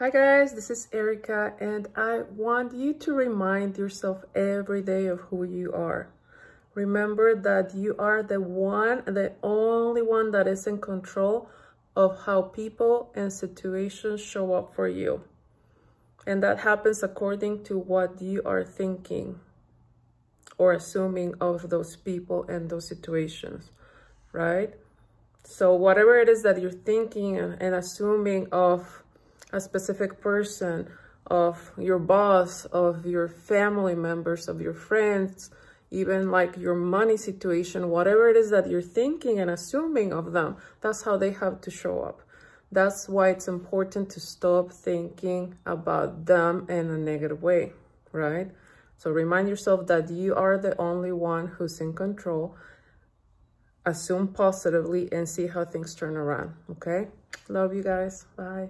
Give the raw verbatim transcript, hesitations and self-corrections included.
Hi guys, this is Erica, and I want you to remind yourself every day of who you are. Remember that you are the one, the only one that is in control of how people and situations show up for you. And that happens according to what you are thinking or assuming of those people and those situations, right? So whatever it is that you're thinking and assuming of a specific person, of your boss, of your family members, of your friends, even like your money situation, whatever it is that you're thinking and assuming of them, that's how they have to show up. That's why it's important to stop thinking about them in a negative way, right? So remind yourself that you are the only one who's in control. Assume positively and see how things turn around, okay? Love you guys. Bye.